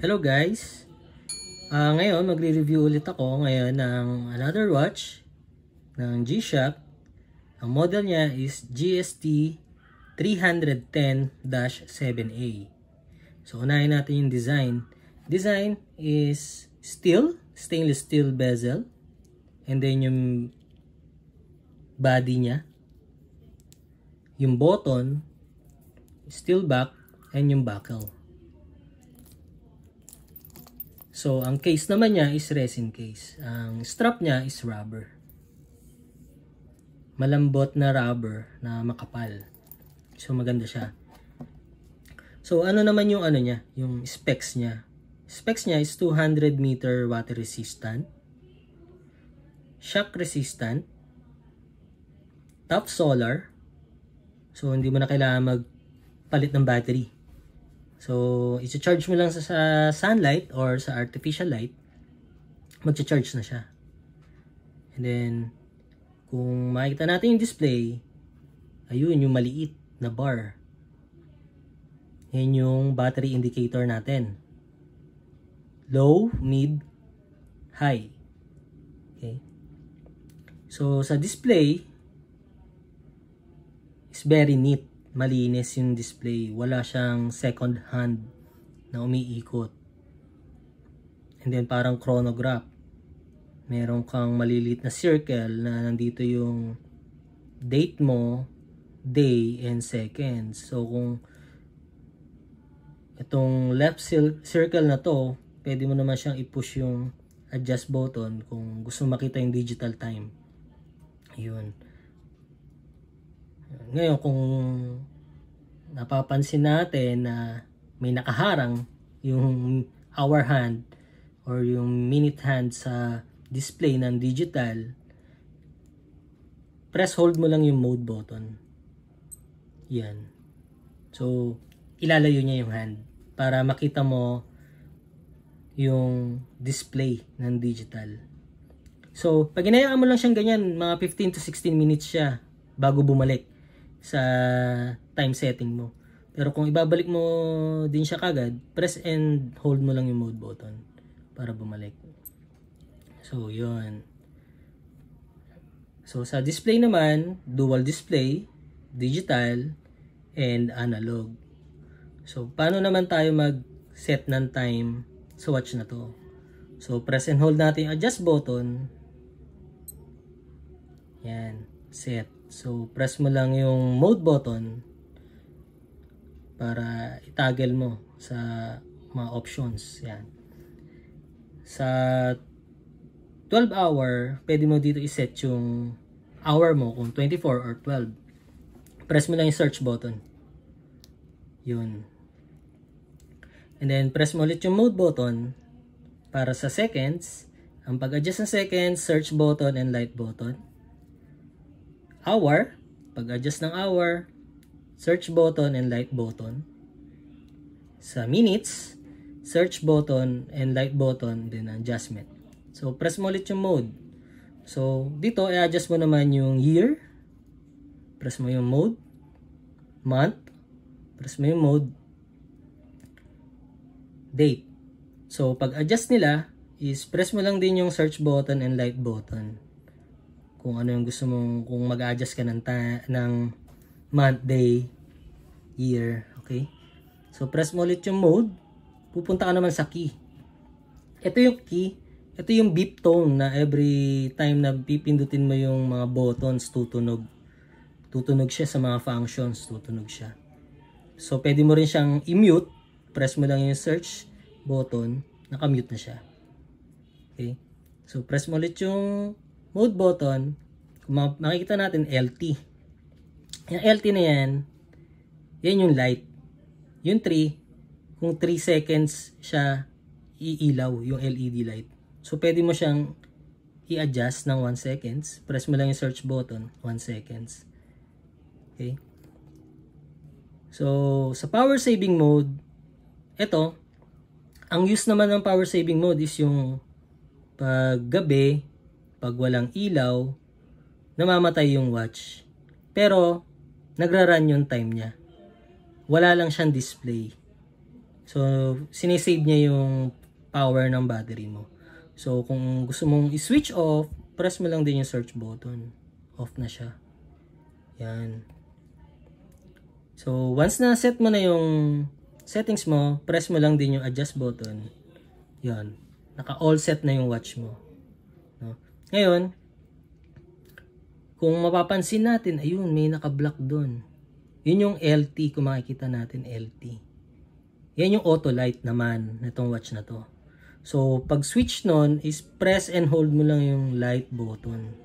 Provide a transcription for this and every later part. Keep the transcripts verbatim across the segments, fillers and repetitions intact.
Hello guys, uh, ngayon magre-review ulit ako ngayon ng another watch ng G-Shock. Ang model niya is G S T three ten dash seven A. So unahin natin yung design. Design is steel, stainless steel bezel, and then yung body niya, yung button, steel back, and yung buckle. So, ang case naman niya is resin case. Ang strap niya is rubber. Malambot na rubber na makapal. So, maganda siya. So, ano naman yung ano niya? Yung specs niya. Specs niya is two hundred meter water resistant. Shock resistant. Top solar. So, hindi mo na kailangan magpalit ng battery. So, i-charge mo lang sa, sa sunlight or sa artificial light, mag-charge na siya. And then, kung makikita natin yung display, ayun yung maliit na bar. Yan yung battery indicator natin. Low, mid, high. Okay. So, sa display, is very neat. Malinis yung display. Wala siyang second hand na umiikot. And then parang chronograph. Meron kang maliliit na circle na nandito yung date mo, day and seconds. So kung itong left circle na to, pwede mo naman siyang i-push yung adjust button kung gusto makita yung digital time. Ayun. Ngayon, kung napapansin natin na may nakaharang yung hour hand or yung minute hand sa display ng digital, press hold mo lang yung mode button. Yan. So, ilalayo niya yung hand para makita mo yung display ng digital. So, pag inayaan mo lang siyang ganyan, mga fifteen to sixteen minutes siya bago bumalik sa time setting mo. Pero kung ibabalik mo din siya kagad, press and hold mo lang yung mode button para bumalik. So, yun. So, sa display naman, dual display, digital, and analog. So, paano naman tayo mag-set ng time sa watch na to? So, press and hold natin yung adjust button. Yan. Set. So, press mo lang yung mode button para i-toggle mo sa mga options. Yan. Sa twelve hour, pwede mo dito i-set yung hour mo kung twenty-four or twelve. Press mo lang yung search button. Yun. And then, press mo ulit yung mode button para sa seconds. Ang pag-adjust ng seconds, search button and light button. Hour, pag-adjust ng hour, search button and light button. Sa minutes, search button and light button, then adjustment. So, press mo ulit yung mode. So, dito, i-adjust mo naman yung year. Press mo yung mode. Month. Press mo yung mode. Date. So, pag-adjust nila, is press mo lang din yung search button and light button. Kung ano yung gusto mong, kung mag-adjust ka ng, ng month, day, year, okay? So, press mo ulit yung mode. Pupunta ka naman sa key. Ito yung key. Ito yung beep tone na every time na pipindutin mo yung mga buttons, tutunog. Tutunog siya sa mga functions. Tutunog siya. So, pwede mo rin siyang i-mute. Press mo lang yung search button. Nakamute na siya. Okay? So, press mo ulit yung mode button. Makikita natin L T. Yung L T na yan, yan yung light. Yung three, kung three seconds siya iilaw yung L E D light. So, pwede mo siyang i-adjust ng one seconds. Press mo lang yung search button, one seconds. Okay? So, sa power saving mode, ito, ang use naman ng power saving mode is yung paggabi, pag walang ilaw, namamatay yung watch. Pero, nagra-run yung time niya. Wala lang siyang display. So, sinisave niya yung power ng battery mo. So, kung gusto mong i-switch off, press mo lang din yung search button. Off na siya. Yan. So, once na set mo na yung settings mo, press mo lang din yung adjust button. Yan. Naka-all set na yung watch mo. No? Ngayon, kung mapapansin natin, ayun, may naka-block doon. Yun yung L T, kung makikita natin, L T. Yan yung auto light naman, itong watch na to. So, pag switch nun, is press and hold mo lang yung light button.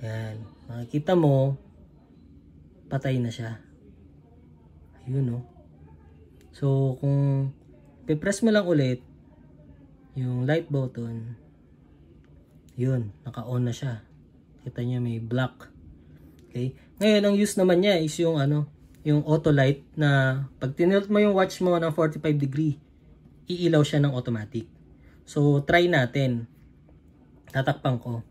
Yan. Makikita mo, patay na siya. Ayun, oh. So, kung pipress mo lang ulit yung light button, yun, naka-on na siya. Kita niya may black. Okay? Ngayon, ang use naman niya is yung ano, yung auto light na pag tinilt mo yung watch mo ng forty-five degree, iilaw siya ng automatic. So, try natin. Tatakpan ko.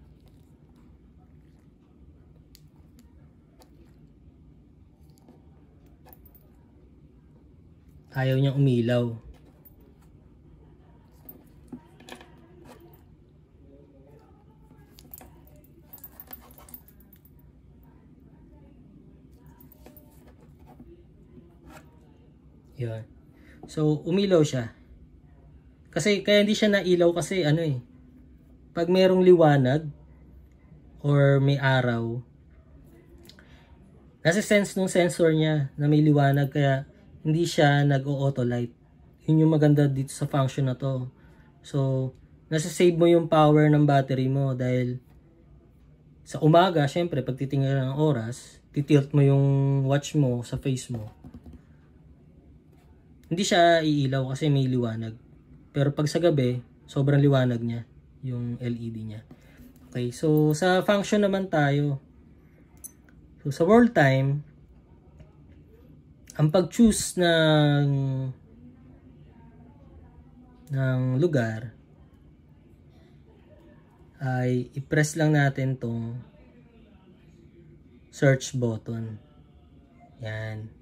Ayaw niyang umilaw. Yun. So, umilaw siya. Kasi, kaya hindi siya nailaw kasi, ano eh, pag merong liwanag, or may araw, nasa sense nung sensor niya na may liwanag, kaya hindi siya nag-auto light. Yun yung maganda dito sa function na to. So, nasa save mo yung power ng battery mo dahil sa umaga, syempre, pag titingnan ng oras, titilt mo yung watch mo sa face mo. Hindi siya iilaw kasi may liwanag. Pero pag sa gabi, sobrang liwanag niya yung L E D niya. Okay, so sa function naman tayo. So sa world time, ang pag-choose ng ng lugar ay i-press lang natin tong search button. Yan.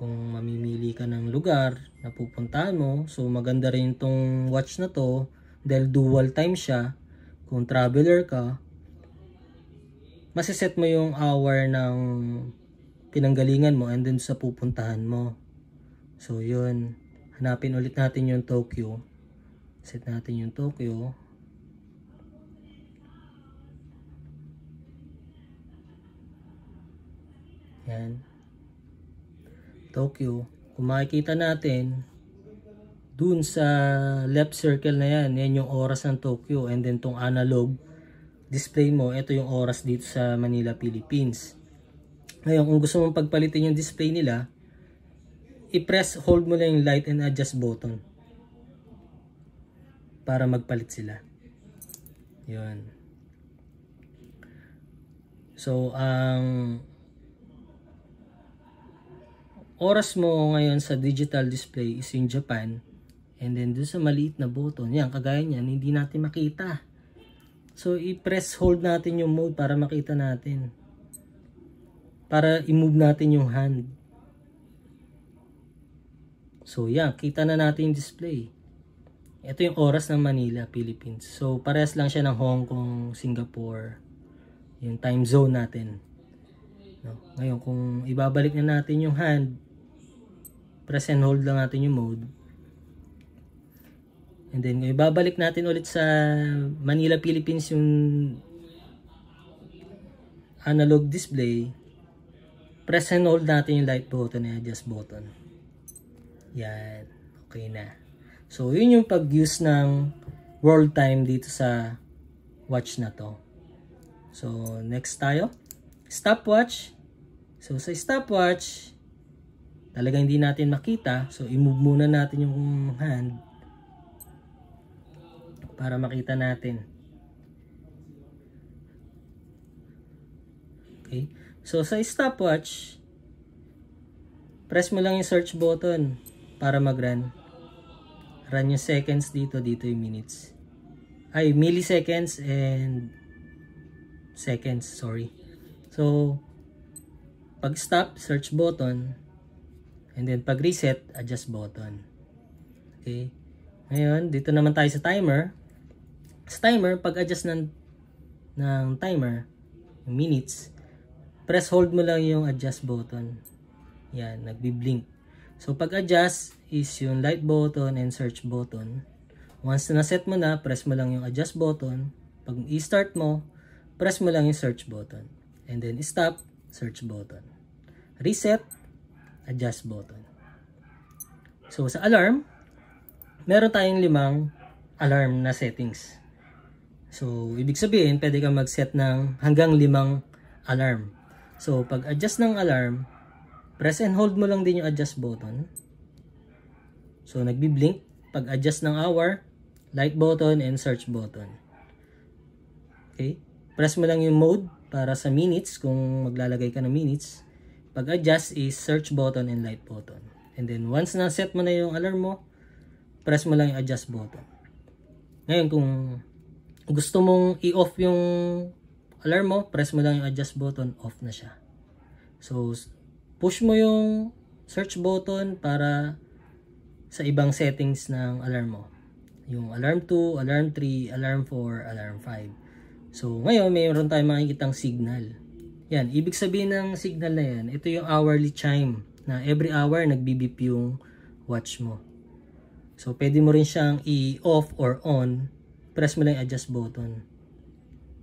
Kung mamimili ka ng lugar na pupuntahan mo, so maganda rin itong watch na to dahil dual time siya. Kung traveler ka, masiset mo yung hour ng pinanggalingan mo and then sa pupuntahan mo. So yun, hanapin ulit natin yung Tokyo. Set natin yung Tokyo. Yan. Tokyo, kung makikita natin dun sa left circle na yan, yan yung oras ng Tokyo, and then tong analog display mo, ito yung oras dito sa Manila, Philippines. Ngayon, kung gusto mong pagpalitin yung display nila, i-press, hold mo lang yung light and adjust button para magpalit sila. Yun. So, ang um, oras mo ngayon sa digital display is in Japan, and then doon sa maliit na button, yan, kagaya niyan, hindi natin makita. So, i-press hold natin yung mode para makita natin. Para i-move natin yung hand. So, yan, kita na natin yung display. Ito yung oras ng Manila, Philippines. So, parehas lang siya ng Hong Kong, Singapore, yung time zone natin. No? Ngayon, kung ibabalik na natin yung hand, press and hold lang natin yung mode, and then ibabalik natin ulit sa Manila, Philippines yung analog display, press and hold natin yung light button, adjust button. Yan, okay na. So yun yung pag-use ng world time dito sa watch na to. So next tayo, stopwatch. So sa stopwatch, talagang hindi natin makita. So, i-move muna natin yung hand para makita natin. Okay. So, sa stopwatch, press mo lang yung search button para mag-run. Run yung seconds dito, dito yung minutes. Ay, milliseconds and seconds, sorry. So, pag stop, search button. And then pag reset, adjust button. Okay. Ngayon, dito naman tayo sa timer. Sa timer, pag adjust ng, ng timer, yung minutes, press hold mo lang yung adjust button. Yan, nagbi-blink. So pag adjust is yung light button and search button. Once na set mo na, press mo lang yung adjust button. Pag i-start mo, press mo lang yung search button. And then stop, search button. Reset, adjust button. So sa alarm, meron tayong limang alarm na settings. So ibig sabihin, pwede kang mag-set ng hanggang limang alarm. So pag adjust ng alarm, press and hold mo lang din yung adjust button. So nagbi-blink. Pag adjust ng hour, light button and search button. Okay? Press mo lang yung mode para sa minutes kung maglalagay ka ng minutes. Pag adjust is search button and light button. And then once na set mo na yung alarm mo, press mo lang yung adjust button. Ngayon kung gusto mong i-off yung alarm mo, press mo lang yung adjust button, off na siya. So push mo yung search button para sa ibang settings ng alarm mo. Yung alarm two, alarm three, alarm four, alarm five. So, ngayon, mayroon tayong makikitang signal. Yan, ibig sabihin ng signal na yan, ito yung hourly chime na every hour nagbibip yung watch mo. So, pwede mo rin siyang i-off or on. Press mo lang yung adjust button.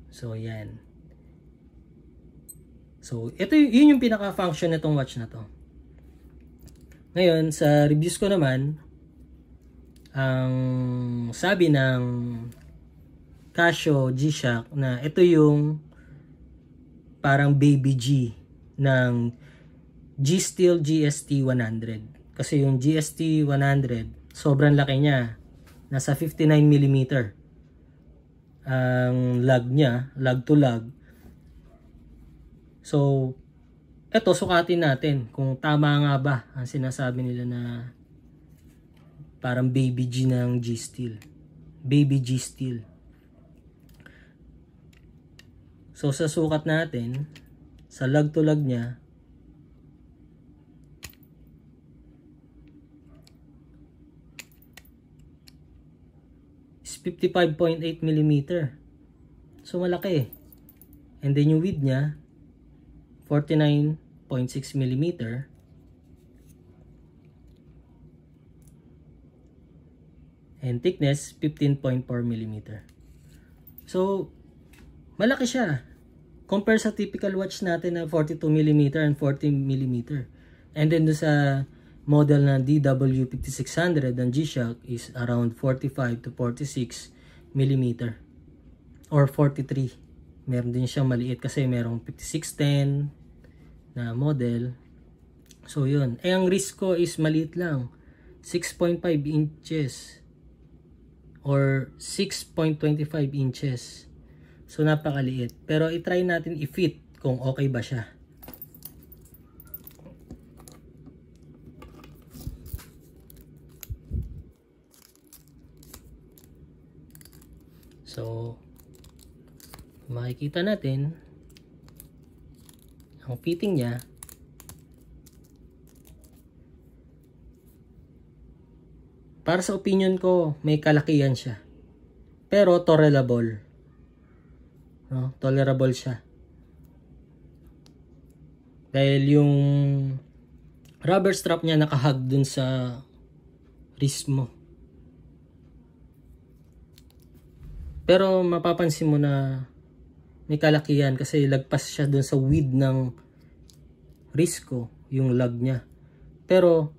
So, yan. So, ito yun yung pinaka-function na itong watch na to. Ngayon, sa reviews ko naman, ang sabi ng Casio G-Shock na ito yung parang baby G ng G-Steel G S T one hundred. Kasi yung G S T one hundred, sobrang laki niya. Nasa fifty-nine millimeters ang lug niya, lug to lug. So, ito sukatin natin kung tama nga ba ang sinasabi nila na parang baby G ng G-Steel. Baby G-Steel. So, sa sukat natin, sa lug to lug niya, is fifty-five point eight millimeters. So, malaki. And then, yung width niya, forty-nine point six millimeters. And thickness, fifteen point four millimeters. So, malaki siya. Compare sa typical watch natin na forty-two millimeters and forty millimeters. And then doon sa model na D W fifty-six hundred ng G-Shock is around forty-five to forty-six millimeters. Or forty-three. Meron din siyang maliit kasi merong fifty-six ten na model. So yun. Eh ang wrist ko is maliit lang. six point five inches. Or six point two five inches. So, napakaliit. Pero, itry natin i-fit kung okay ba siya. So, makikita natin ang fitting niya. Para sa opinion ko, may kalakihan siya. Pero, tolerable. No, tolerable siya. Dahil yung rubber strap niya nakahag dun sa wrist mo. Pero mapapansin mo na may kalakihan kasi lagpas siya dun sa width ng wrist ko, yung lug niya. Pero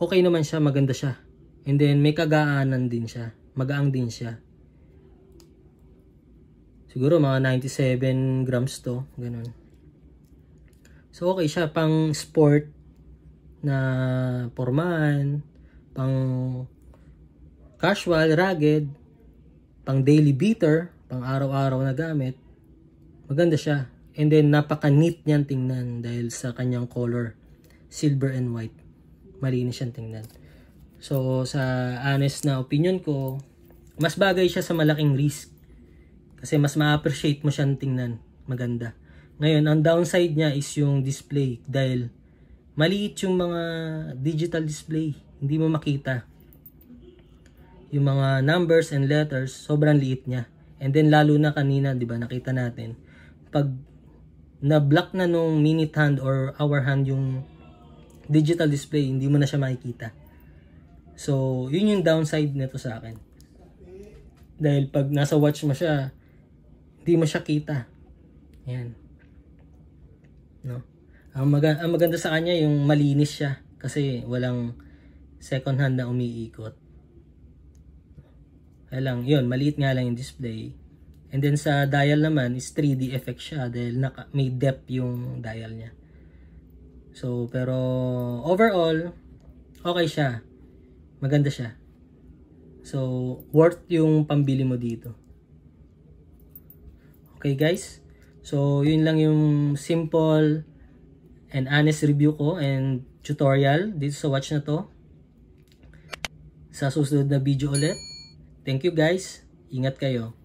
okay naman siya, maganda siya. And then may kagaanan din siya. Magaang din siya. Siguro mga ninety-seven grams to, ganun. So okay siya pang sport na pormahan, pang casual, rugged, pang daily beater, pang araw-araw na gamit. Maganda siya. And then napaka-neat niyan tingnan dahil sa kanyang color, silver and white. Malinis siyang tingnan. So sa honest na opinion ko, mas bagay siya sa malaking wrist. Kasi mas ma-appreciate mo siyang tingnan. Maganda. Ngayon, ang downside niya is yung display. Dahil maliit yung mga digital display, hindi mo makita yung mga numbers and letters, sobrang liit niya. And then lalo na kanina, 'di ba, nakita natin pag na-block na nung minute hand or hour hand yung digital display, hindi mo na siya makikita. So, yun yung downside nito sa akin. Dahil pag nasa watch mo siya, hindi mo siya kita. Ayan. No. Ang, mag- ang maganda sa kanya yung malinis siya kasi walang second hand na umiikot. Alang, yun, maliit nga lang yung display. And then sa dial naman is three D effect siya dahil naka, may depth yung dial niya. So, pero overall, okay siya. Maganda siya. So, worth yung pambili mo dito. Okay guys? So, yun lang yung simple and honest review ko and tutorial dito sa watch na to. Sa susunod na video ulit. Thank you guys. Ingat kayo.